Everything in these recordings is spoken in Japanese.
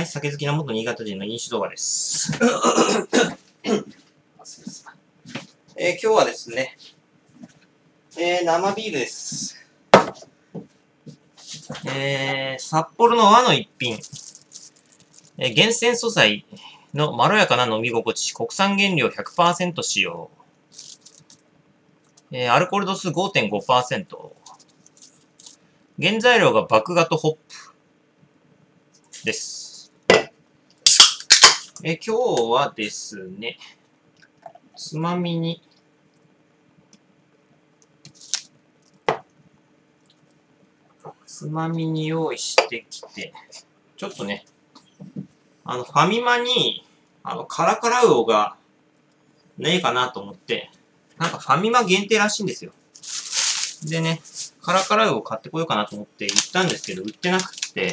はい、酒好きな元新潟人の飲酒動画です。今日はですね、生ビールです。札幌の和の一品、厳選素材のまろやかな飲み心地、国産原料 100% 使用、アルコール度数 5.5%、原材料が麦芽とホップです。今日はですね、つまみに、用意してきて、ちょっとね、ファミマに、カラカラ魚がねえかなと思って、なんかファミマ限定らしいんですよ。でね、カラカラ魚を買ってこようかなと思って行ったんですけど、売ってなくて、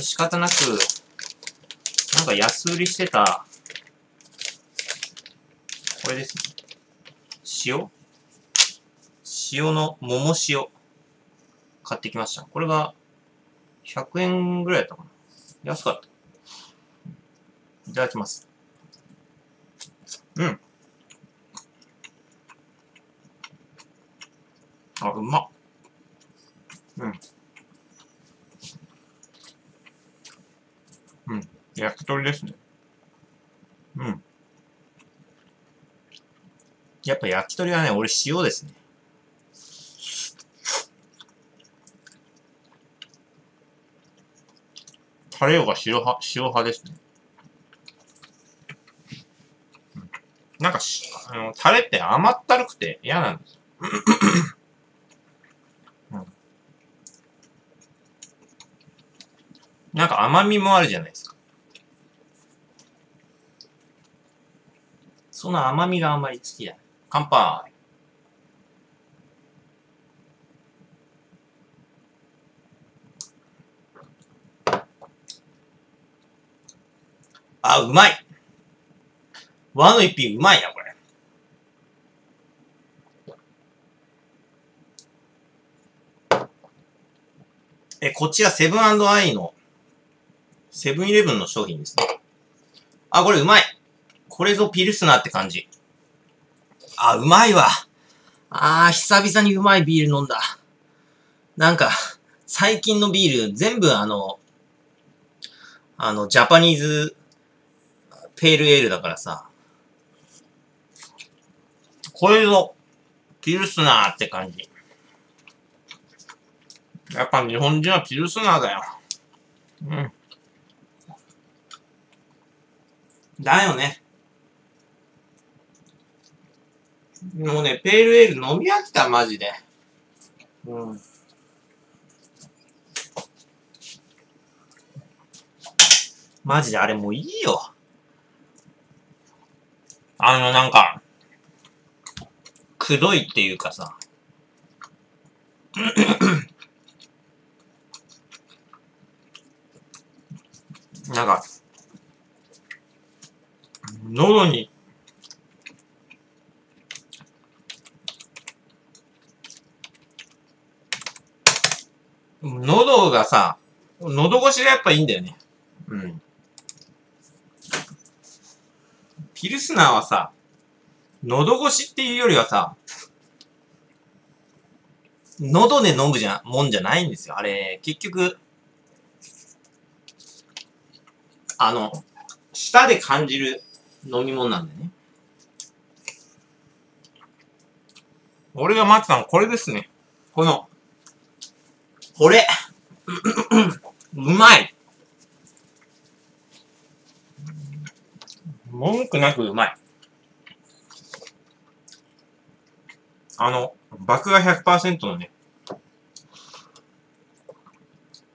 仕方なく、なんか安売りしてた、これですね。塩の桃塩。買ってきました。これが100円ぐらいだったかな。安かった。いただきます。うん。あ、うまっ。うん。うん。焼き鳥ですね。うん。やっぱ焼き鳥はね、俺塩ですね。タレオが塩派ですね。なんかタレって甘ったるくて嫌なんです。なんか甘みもあるじゃないですか。その甘みがあんまり好きだ。乾杯。あ、うまい。和の一品うまいな、これ。こちらセブン&アイの、セブンイレブンの商品ですね。あ、これうまい。これぞピルスナーって感じ。あ、うまいわ。あー、久々にうまいビール飲んだ。なんか、最近のビール、全部ジャパニーズ、ペールエールだからさ。これぞ、ピルスナーって感じ。やっぱ日本人はピルスナーだよ。うん。だよね。もうね、ペールエール飲み飽きた、マジで。うん。マジであれもういいよ。なんか、くどいっていうかさ、なんか、喉に、喉がさ、喉越しがやっぱいいんだよね。うん。ピルスナーはさ、喉越しっていうよりはさ、喉で飲むもんじゃないんですよ。あれ、結局、舌で感じる飲み物なんだよね。俺が待ってたのこれですね。これうまい、文句なくうまい。麦芽 100% のね、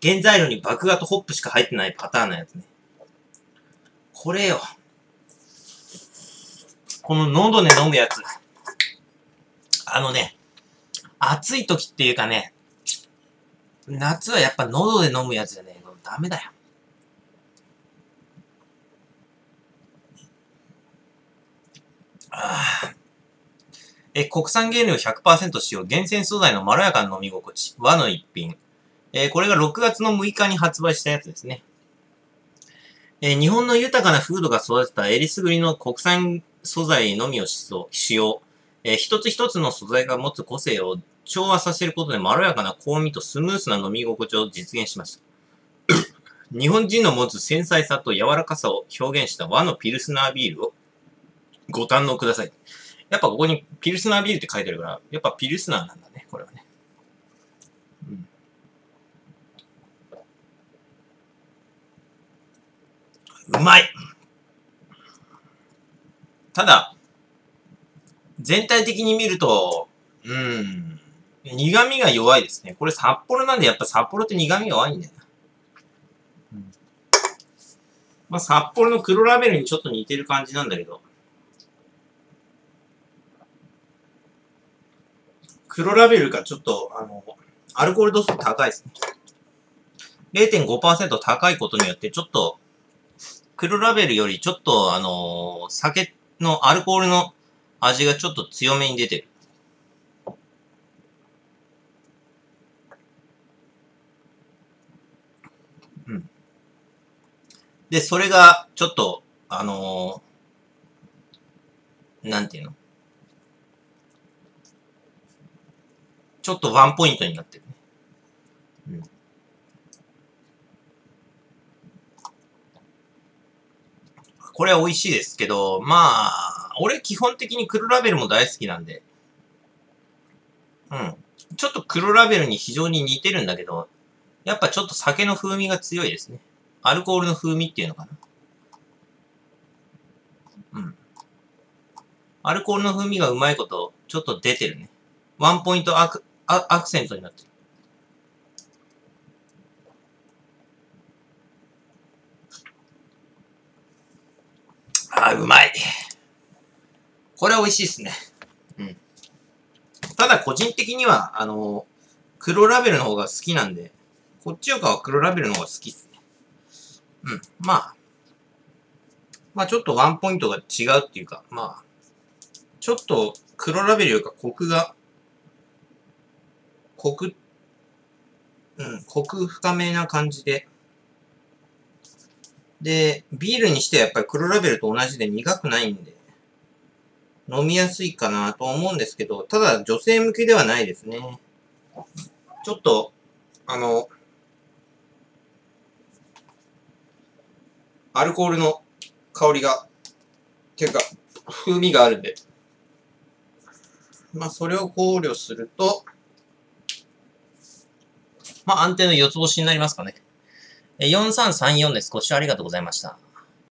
原材料に麦芽とホップしか入ってないパターンのやつね。これよ。この喉で飲むやつ。ね、暑い時っていうかね、夏はやっぱ喉で飲むやつじゃねえの、ダメだよ。国産原料 100% 使用、厳選素材のまろやかな飲み心地、和の一品。これが6月の6日に発売したやつですね。日本の豊かな風土が育てたえりすぐりの国産素材のみを使用。一つ一つの素材が持つ個性を調和させることでまろやかな香味とスムースな飲み心地を実現しました。日本人の持つ繊細さと柔らかさを表現した和のピルスナービールをご堪能ください。やっぱここにピルスナービールって書いてあるから、やっぱピルスナーなんだね、これはね。うん、うまい。ただ、全体的に見ると、苦味が弱いですね。これ札幌なんで、やっぱ札幌って苦味が弱いんだよな。まあ、札幌の黒ラベルにちょっと似てる感じなんだけど、黒ラベルがちょっと、アルコール度数高いですね。0.5% 高いことによって、ちょっと、黒ラベルよりちょっと、酒のアルコールの味がちょっと強めに出てる。で、それが、ちょっと、なんていうの？ちょっとワンポイントになってるね。これは美味しいですけど、まあ、俺基本的に黒ラベルも大好きなんで、ちょっと黒ラベルに非常に似てるんだけど、やっぱちょっと酒の風味が強いですね。アルコールの風味っていうのかな。アルコールの風味がうまいこと、ちょっと出てるね。ワンポイントアクセントになってる。あ、うまい。これは美味しいですね。ただ個人的には、黒ラベルの方が好きなんで、こっちよりかは黒ラベルの方が好きっす。まあちょっとワンポイントが違うっていうか、まあ、ちょっと黒ラベルよりかコクが、コク深めな感じで。で、ビールにしてはやっぱり黒ラベルと同じで苦くないんで、飲みやすいかなと思うんですけど、ただ女性向けではないですね。ちょっと、アルコールの香りが、っていうか、風味があるんで。まあ、それを考慮すると、まあ、安定の4つ星になりますかね。4334です。ご視聴ありがとうございました。